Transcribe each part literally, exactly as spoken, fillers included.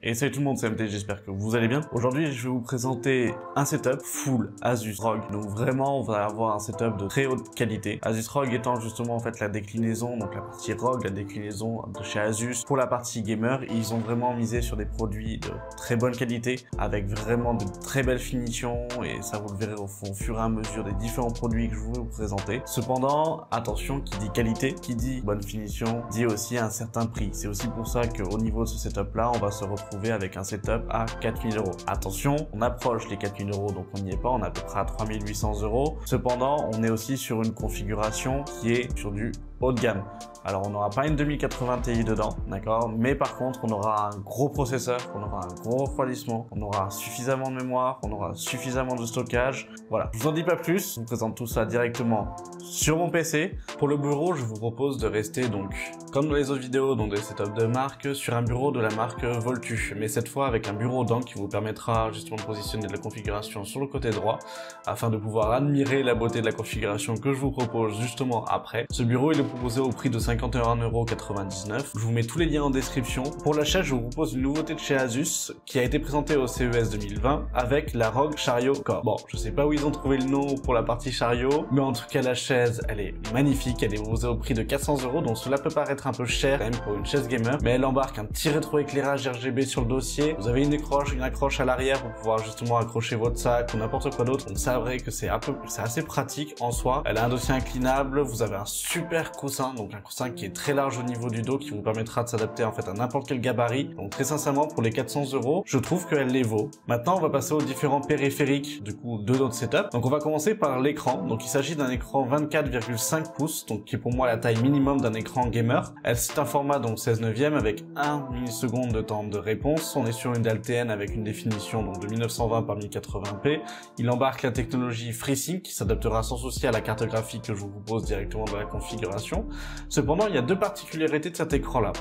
Et salut tout le monde, c'est M T, j'espère que vous allez bien. Aujourd'hui, je vais vous présenter un setup full Asus R O G. Donc vraiment, on va avoir un setup de très haute qualité. Asus R O G étant justement en fait la déclinaison, donc la partie R O G, la déclinaison de chez Asus. Pour la partie gamer, ils ont vraiment misé sur des produits de très bonne qualité, avec vraiment de très belles finitions, et ça vous le verrez au fond, au fur et à mesure des différents produits que je vais vous présenter. Cependant, attention, qui dit qualité, qui dit bonne finition, dit aussi un certain prix. C'est aussi pour ça qu'au niveau de ce setup là, on va se retrouver avec un setup à quatre mille euros. Attention, on approche les quatre mille euros, donc on n'y est pas, on est à peu près à trois mille huit cents euros. Cependant, on est aussi sur une configuration qui est sur du haut de gamme. Alors on n'aura pas une deux mille quatre-vingts Ti dedans, d'accord, mais par contre on aura un gros processeur, on aura un gros refroidissement, on aura suffisamment de mémoire, on aura suffisamment de stockage. Voilà, je vous en dis pas plus, je vous présente tout ça directement sur mon P C. Pour le bureau, je vous propose de rester donc comme dans les autres vidéos, dans des setups de marque, sur un bureau de la marque Voltu, mais cette fois avec un bureau d'angle qui vous permettra justement de positionner de la configuration sur le côté droit afin de pouvoir admirer la beauté de la configuration que je vous propose justement après. Ce bureau il est proposé au prix de cinquante et un euros quatre-vingt-dix-neuf. Je vous mets tous les liens en description. Pour l'achat, je vous propose une nouveauté de chez Asus qui a été présentée au C E S deux mille vingt avec la R O G Chariot Core. Bon, je sais pas où ils ont trouvé le nom pour la partie chariot, mais en tout cas la chaise, elle est magnifique. Elle est proposée au prix de quatre cents euros, donc cela peut paraître un peu cher même pour une chaise gamer, mais elle embarque un petit rétroéclairage R G B sur le dossier. Vous avez une accroche, une accroche à l'arrière pour pouvoir justement accrocher votre sac ou n'importe quoi d'autre. Donc c'est vrai que c'est un peu, c'est assez pratique en soi. Elle a un dossier inclinable. Vous avez un super coussin, donc un coussin qui est très large au niveau du dos, qui vous permettra de s'adapter en fait à n'importe quel gabarit. Donc très sincèrement, pour les quatre cents euros, je trouve qu'elle les vaut. Maintenant, on va passer aux différents périphériques du coup de notre setup. Donc on va commencer par l'écran. Donc il s'agit d'un écran vingt-quatre virgule cinq pouces, donc qui est pour moi la taille minimum d'un écran gamer. Elle c'est un format donc seize neuvième avec un milliseconde de temps de réponse. On est sur une dalle T N avec une définition donc de mille neuf cent vingt par mille quatre-vingts p. Il embarque la technologie FreeSync qui s'adaptera sans souci à la carte graphique que je vous propose directement dans la configuration. Cependant, il y a deux particularités de cet écran-là.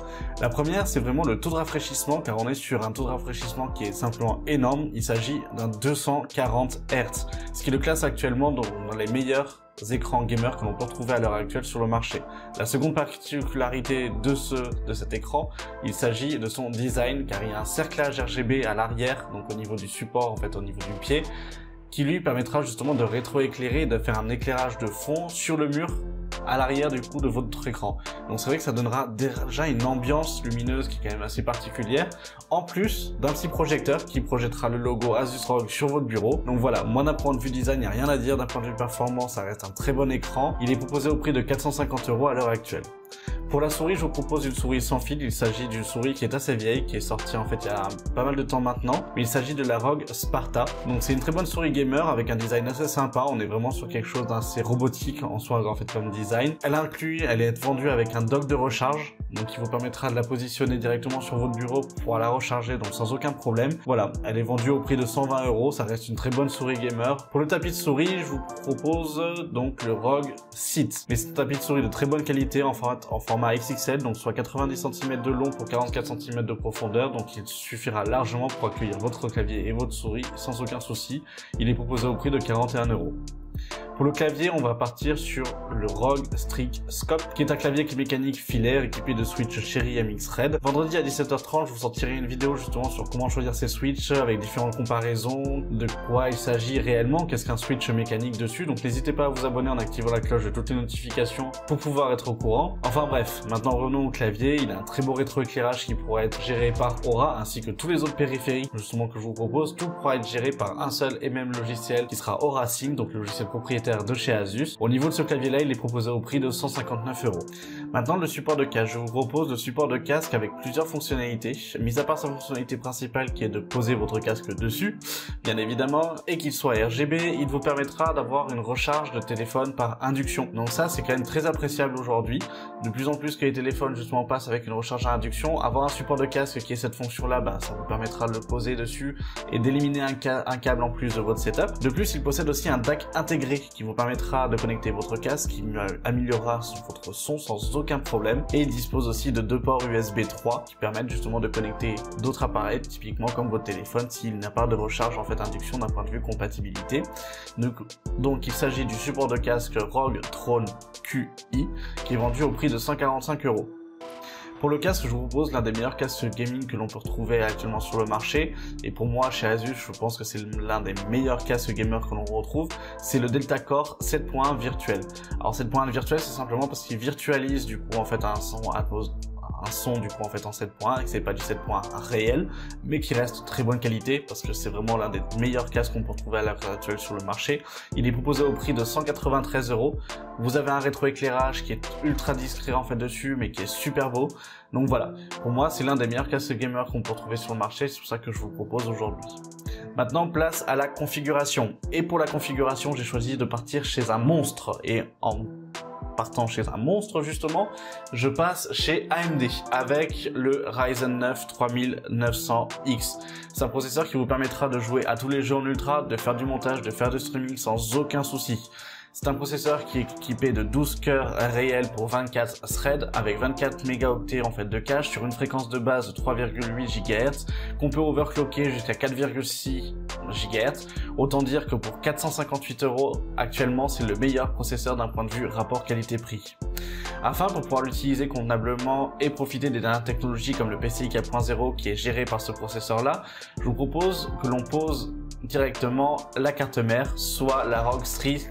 La première, c'est vraiment le taux de rafraîchissement, car on est sur un taux de rafraîchissement qui est simplement énorme. Il s'agit d'un deux cent quarante hertz, ce qui le classe actuellement dans les meilleurs écrans gamer que l'on peut retrouver à l'heure actuelle sur le marché. La seconde particularité de ce de cet écran, il s'agit de son design, car il y a un cerclage R G B à l'arrière, donc au niveau du support, en fait au niveau du pied, qui lui permettra justement de rétroéclairer et de faire un éclairage de fond sur le mur à l'arrière du coup de votre écran. Donc c'est vrai que ça donnera déjà une ambiance lumineuse qui est quand même assez particulière, en plus d'un petit projecteur qui projettera le logo Asus R O G sur votre bureau. Donc voilà, moi d'un point de vue design, il n'y a rien à dire. D'un point de vue performance, ça reste un très bon écran. Il est proposé au prix de quatre cent cinquante euros à l'heure actuelle. Pour la souris, je vous propose une souris sans fil. Il s'agit d'une souris qui est assez vieille, qui est sortie en fait il y a pas mal de temps maintenant. Mais il s'agit de la R O G Sparta. Donc c'est une très bonne souris gamer avec un design assez sympa. On est vraiment sur quelque chose d'assez robotique en soi en fait comme design. Elle inclut, elle est vendue avec un dock de recharge, donc qui vous permettra de la positionner directement sur votre bureau pour pouvoir la recharger, donc sans aucun problème. Voilà, elle est vendue au prix de cent vingt euros. Ça reste une très bonne souris gamer. Pour le tapis de souris, je vous propose donc le R O G Sheath. Mais c'est un tapis de souris de très bonne qualité en format en format format X X L, donc soit quatre-vingt-dix centimètres de long pour quarante-quatre centimètres de profondeur, donc il suffira largement pour accueillir votre clavier et votre souris sans aucun souci. Il est proposé au prix de quarante et un euros. Pour le clavier, on va partir sur le R O G Strix Scope, qui est un clavier qui est mécanique filaire, équipé de switch Cherry M X Red. Vendredi à dix-sept heures trente, je vous sortirai une vidéo justement sur comment choisir ces switches, avec différentes comparaisons, de quoi il s'agit réellement, qu'est-ce qu'un switch mécanique dessus. Donc n'hésitez pas à vous abonner en activant la cloche de toutes les notifications pour pouvoir être au courant. Enfin bref, maintenant revenons au clavier. Il a un très beau rétroéclairage qui pourra être géré par Aura, ainsi que tous les autres périphériques justement que je vous propose. Tout pourra être géré par un seul et même logiciel qui sera Aura Sync, donc le logiciel propriétaire de chez Asus. Au niveau de ce clavier là, il est proposé au prix de cent cinquante-neuf euros. Maintenant, le support de casque. Je vous propose le support de casque avec plusieurs fonctionnalités, mis à part sa fonctionnalité principale qui est de poser votre casque dessus, bien évidemment, et qu'il soit R G B. Il vous permettra d'avoir une recharge de téléphone par induction. Donc ça, c'est quand même très appréciable aujourd'hui. De plus en plus que les téléphones justement passent avec une recharge à induction, avoir un support de casque qui est cette fonction là, bah, ça vous permettra de le poser dessus et d'éliminer un, ca un câble en plus de votre setup. De plus, il possède aussi un D A C intégré qui vous permettra de connecter votre casque, qui améliorera votre son sans aucun problème, et il dispose aussi de deux ports U S B trois qui permettent justement de connecter d'autres appareils, typiquement comme votre téléphone s'il n'a pas de recharge en fait induction d'un point de vue compatibilité. Donc, donc il s'agit du support de casque R O G Throne Qi qui est vendu au prix de cent quarante-cinq euros. Pour le casque, je vous propose l'un des meilleurs casques gaming que l'on peut retrouver actuellement sur le marché. Et pour moi, chez Asus, je pense que c'est l'un des meilleurs casques gamers que l'on retrouve. C'est le Delta Core sept point un virtuel. Alors sept point un virtuel, c'est simplement parce qu'il virtualise du coup en fait un son Atmos. un son du coup en fait en sept point un et que c'est pas du sept point un réel, mais qui reste très bonne qualité parce que c'est vraiment l'un des meilleurs casques qu'on peut trouver à l'heure actuelle sur le marché. Il est proposé au prix de cent quatre-vingt-treize euros. Vous avez un rétroéclairage qui est ultra discret en fait dessus, mais qui est super beau. Donc voilà, pour moi c'est l'un des meilleurs casques gamer qu'on peut trouver sur le marché, c'est pour ça que je vous propose aujourd'hui. Maintenant, place à la configuration. Et pour la configuration, j'ai choisi de partir chez un monstre, et en partant chez un monstre justement, je passe chez A M D avec le Ryzen neuf trois mille neuf cents X. C'est un processeur qui vous permettra de jouer à tous les jeux en ultra, de faire du montage, de faire du streaming sans aucun souci. C'est un processeur qui est équipé de douze cœurs réels pour vingt-quatre threads avec vingt-quatre mégaoctets en fait de cache sur une fréquence de base de trois virgule huit gigahertz qu'on peut overclocker jusqu'à quatre virgule six gigahertz. Autant dire que pour quatre cent cinquante-huit euros actuellement, c'est le meilleur processeur d'un point de vue rapport qualité-prix. Afin pour pouvoir l'utiliser convenablement et profiter des dernières technologies comme le P C I quatre point zéro qui est géré par ce processeur là, je vous propose que l'on pose directement la carte mère, soit la R O G Strix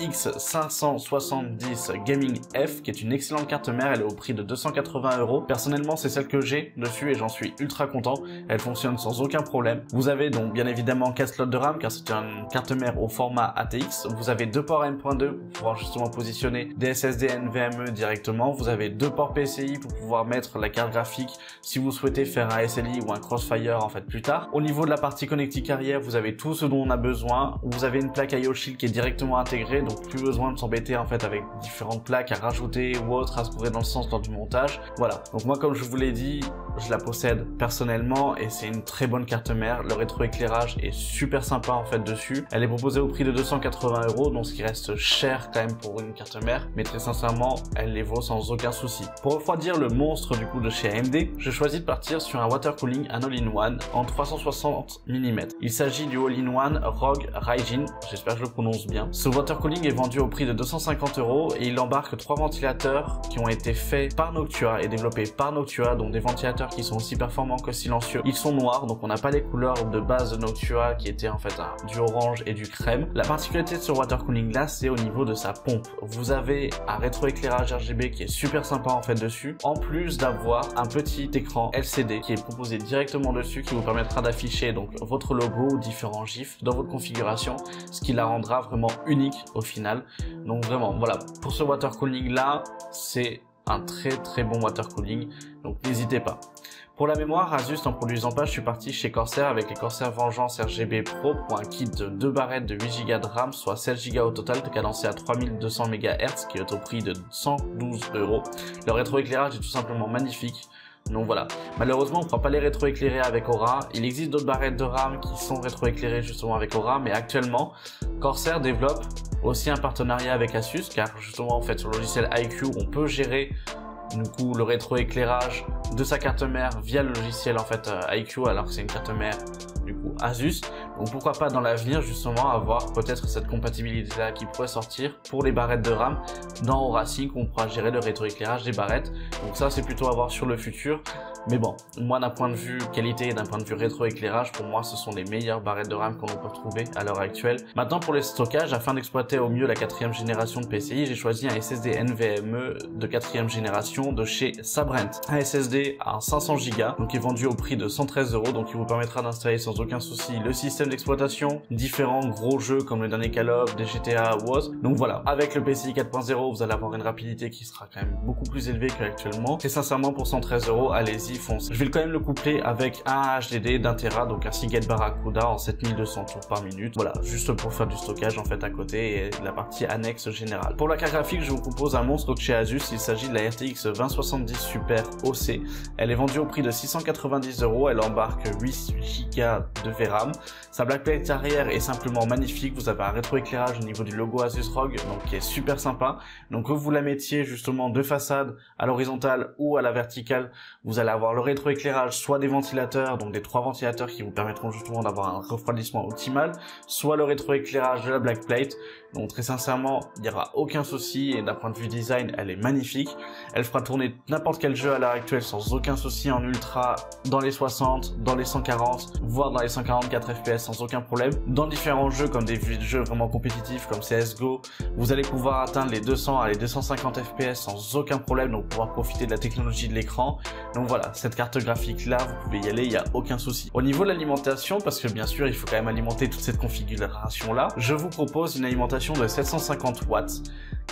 X cinq cent soixante-dix Gaming F, qui est une excellente carte mère. Elle est au prix de deux cent quatre-vingts euros. Personnellement, c'est celle que j'ai dessus et j'en suis ultra content. Elle fonctionne sans aucun problème. Vous avez donc bien évidemment quatre slots de RAM car c'est une carte mère au format A T X. Vous avez deux ports M point deux pour pouvoir justement positionner des S S D N V M E directement. Vous avez deux ports P C I pour pouvoir mettre la carte graphique si vous souhaitez faire un S L I ou un Crossfire en fait plus tard. Au niveau de la partie connectique arrière, vous avez tout ce dont on a besoin. Vous avez une plaque I O Shield qui est directement intégrée, donc plus besoin de s'embêter en fait avec différentes plaques à rajouter ou autres à se courir dans le sens lors du montage. Voilà, donc moi comme je vous l'ai dit, je la possède personnellement et c'est une très bonne carte mère. Le rétroéclairage est super sympa en fait dessus. Elle est proposée au prix de deux cent quatre-vingts euros, donc ce qui reste cher quand même pour une carte mère, mais très sincèrement elle les vaut sans aucun souci. Pour refroidir le monstre du coup de chez A M D, je choisis de partir sur un water cooling, un all-in-one en trois cent soixante millimètres. Il s'agit du all-in-one R O G Ryujin, j'espère que je le prononce bien. Ce water cooling est vendu au prix de deux cent cinquante euros et il embarque trois ventilateurs qui ont été faits par Noctua et développés par Noctua, donc des ventilateurs qui sont aussi performants que silencieux. Ils sont noirs, donc on n'a pas les couleurs de base de Noctua qui étaient en fait uh, du orange et du crème. La particularité de ce water cooling là, c'est au niveau de sa pompe. Vous avez un rétroéclairage R G B qui est super sympa en fait dessus, en plus d'avoir un petit écran L C D qui est proposé directement dessus qui vous permettra d'afficher donc votre logo ou différents gifs dans votre configuration, ce qui la rendra vraiment unique au final. Donc vraiment voilà, pour ce water cooling là, c'est un très très bon water cooling, donc n'hésitez pas. Pour la mémoire, Asus n'en produisant pas, je suis parti chez Corsair avec les Corsair Vengeance R G B Pro pour un kit de deux barrettes de huit giga de RAM, soit seize giga au total, cadencé à trois mille deux cents mégahertz, qui est au prix de cent douze euros. Le rétroéclairage est tout simplement magnifique. Donc voilà, malheureusement on ne pourra pas les rétroéclairer avec Aura. Il existe d'autres barrettes de RAM qui sont rétroéclairées justement avec Aura, mais actuellement Corsair développe aussi un partenariat avec Asus, car justement en fait sur le logiciel I Q on peut gérer du coup le rétroéclairage de sa carte mère via le logiciel en fait I Q, alors que c'est une carte mère du coup Asus. Donc pourquoi pas dans l'avenir justement avoir peut-être cette compatibilité là qui pourrait sortir pour les barrettes de RAM. Dans Aura Sync on pourra gérer le rétroéclairage des barrettes, donc ça c'est plutôt à voir sur le futur. Mais bon, moi d'un point de vue qualité et d'un point de vue rétroéclairage, pour moi ce sont les meilleures barrettes de RAM qu'on peut trouver à l'heure actuelle. Maintenant pour les stockages, afin d'exploiter au mieux la quatrième génération de P C I, j'ai choisi un S S D N V M E de quatrième génération de chez Sabrent. Un S S D à cinq cents giga, donc il est vendu au prix de cent treize euros, donc il vous permettra d'installer sans aucun souci le système d'exploitation, différents gros jeux comme le dernier Call of, des G T A ou autre. Donc voilà, avec le P C I quatre point zéro, vous allez avoir une rapidité qui sera quand même beaucoup plus élevée qu'actuellement. Et sincèrement pour cent treize euros, allez-y. Fonce. Je vais quand même le coupler avec un H D D d'un Tera, donc un Seagate Barracuda en sept mille deux cents tours par minute. Voilà, juste pour faire du stockage en fait à côté et la partie annexe générale. Pour la carte graphique, je vous propose un monstre de chez Asus. Il s'agit de la R T X vingt soixante-dix Super O C. Elle est vendue au prix de six cent quatre-vingt-dix euros. Elle embarque huit giga de V RAM. Sa backplate arrière est simplement magnifique, vous avez un rétroéclairage au niveau du logo Asus R O G, donc qui est super sympa. Donc que vous la mettiez justement de façade, à l'horizontale ou à la verticale, vous allez avoir le rétroéclairage soit des ventilateurs, donc des trois ventilateurs qui vous permettront justement d'avoir un refroidissement optimal, soit le rétroéclairage de la backplate. Donc très sincèrement, il n'y aura aucun souci et d'un point de vue design, elle est magnifique. Elle fera tourner n'importe quel jeu à l'heure actuelle sans aucun souci en ultra, dans les soixante, dans les cent quarante, voire dans les cent quarante-quatre F P S sans aucun problème. Dans différents jeux comme des jeux vraiment compétitifs comme C S G O, vous allez pouvoir atteindre les deux cents à les deux cent cinquante F P S sans aucun problème, donc pouvoir profiter de la technologie de l'écran. Donc voilà, cette carte graphique là, vous pouvez y aller, il n'y a aucun souci. Au niveau de l'alimentation, parce que bien sûr il faut quand même alimenter toute cette configuration là, je vous propose une alimentation de sept cent cinquante watts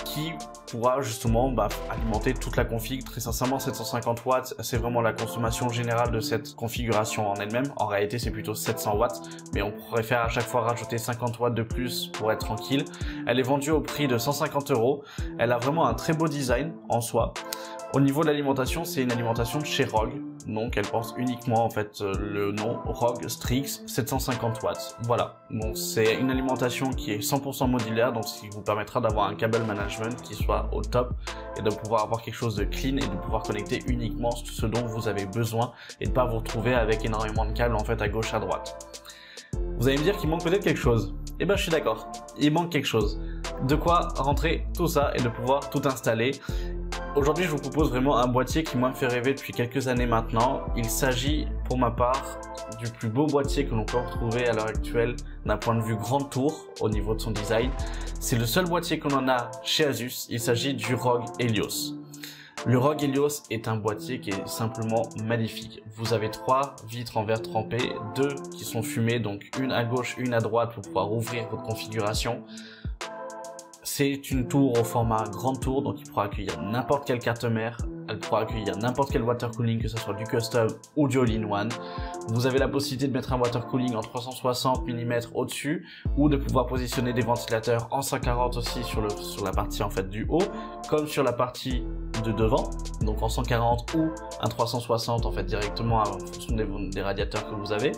qui pourra justement bah, alimenter toute la config. Très sincèrement, sept cent cinquante watts, c'est vraiment la consommation générale de cette configuration en elle-même. En réalité, c'est plutôt sept cents watts, mais on préfère à chaque fois rajouter cinquante watts de plus pour être tranquille. Elle est vendue au prix de cent cinquante euros. Elle a vraiment un très beau design en soi. Au niveau de l'alimentation, c'est une alimentation de chez R O G. Donc elle porte uniquement en fait le nom R O G Strix sept cent cinquante watts. Voilà, donc c'est une alimentation qui est cent pour cent modulaire, donc ce qui vous permettra d'avoir un câble management qui soit au top et de pouvoir avoir quelque chose de clean et de pouvoir connecter uniquement ce dont vous avez besoin et de pas vous retrouver avec énormément de câbles en fait à gauche à droite. Vous allez me dire qu'il manque peut-être quelque chose. Et eh ben je suis d'accord, il manque quelque chose. De quoi rentrer tout ça et de pouvoir tout installer. Aujourd'hui, je vous propose vraiment un boîtier qui moi me fait rêver depuis quelques années maintenant. Il s'agit pour ma part du plus beau boîtier que l'on peut retrouver à l'heure actuelle d'un point de vue grande tour au niveau de son design. C'est le seul boîtier qu'on en a chez Asus, il s'agit du R O G Helios. Le R O G Helios est un boîtier qui est simplement magnifique. Vous avez trois vitres en verre trempé, deux qui sont fumées, donc une à gauche, une à droite pour pouvoir ouvrir votre configuration. C'est une tour au format grande tour, donc il pourra accueillir n'importe quelle carte mère, elle pourra accueillir n'importe quel water cooling, que ce soit du custom ou du all-in-one. Vous avez la possibilité de mettre un water cooling en trois cent soixante millimètres au-dessus, ou de pouvoir positionner des ventilateurs en cent quarante aussi sur, le, sur la partie en fait du haut, comme sur la partie de devant, donc en cent quarante ou un trois cent soixante en fait directement en fonction des, des radiateurs que vous avez.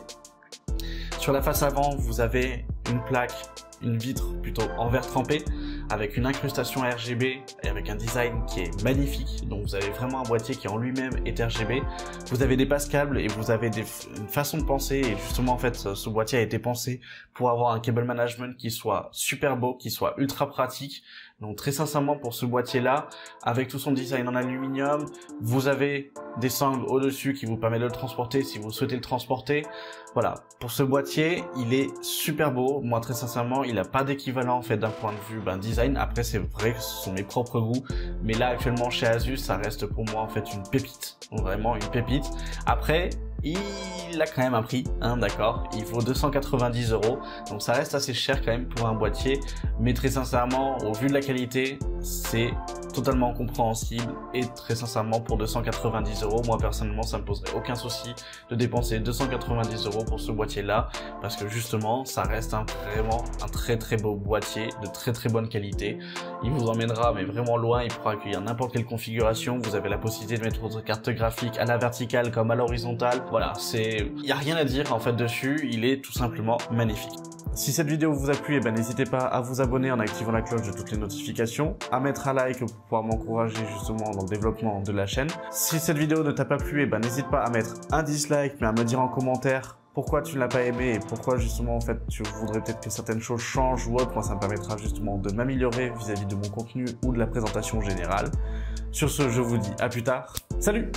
Sur la face avant, vous avez une plaque, une vitre plutôt en verre trempé, avec une incrustation R G B et avec un design qui est magnifique. Donc vous avez vraiment un boîtier qui en lui-même est R G B. Vous avez des passes câbles et vous avez des, une façon de penser. Et justement en fait ce boîtier a été pensé pour avoir un cable management qui soit super beau, qui soit ultra pratique. Donc très sincèrement pour ce boîtier là, avec tout son design en aluminium, vous avez des sangles au-dessus qui vous permettent de le transporter si vous souhaitez le transporter. Voilà, pour ce boîtier il est super beau. Moi très sincèrement il n'a pas d'équivalent en fait d'un point de vue ben, design. Après c'est vrai que ce sont mes propres goûts, mais là actuellement chez Asus ça reste pour moi en fait une pépite. Donc, vraiment une pépite. Après il a quand même un prix, hein, d'accord, il vaut deux cent quatre-vingt-dix euros, donc ça reste assez cher quand même pour un boîtier, mais très sincèrement, au vu de la qualité, c'est totalement compréhensible, et très sincèrement, pour deux cent quatre-vingt-dix euros, moi personnellement, ça me poserait aucun souci de dépenser deux cent quatre-vingt-dix euros pour ce boîtier-là, parce que justement, ça reste un, vraiment un très très beau boîtier, de très très bonne qualité. Il vous emmènera, mais vraiment loin, il pourra accueillir n'importe quelle configuration, vous avez la possibilité de mettre votre carte graphique à la verticale comme à l'horizontale. Voilà, c'est, il n'y a rien à dire en fait dessus, il est tout simplement magnifique. Si cette vidéo vous a plu, eh ben, n'hésitez pas à vous abonner en activant la cloche de toutes les notifications, à mettre un like pour pouvoir m'encourager justement dans le développement de la chaîne. Si cette vidéo ne t'a pas plu, eh ben, n'hésite pas à mettre un dislike, mais à me dire en commentaire pourquoi tu ne l'as pas aimé et pourquoi justement en fait tu voudrais peut-être que certaines choses changent ou autre. Moi ça me permettra justement de m'améliorer vis-à-vis de mon contenu ou de la présentation générale. Sur ce, je vous dis à plus tard, salut!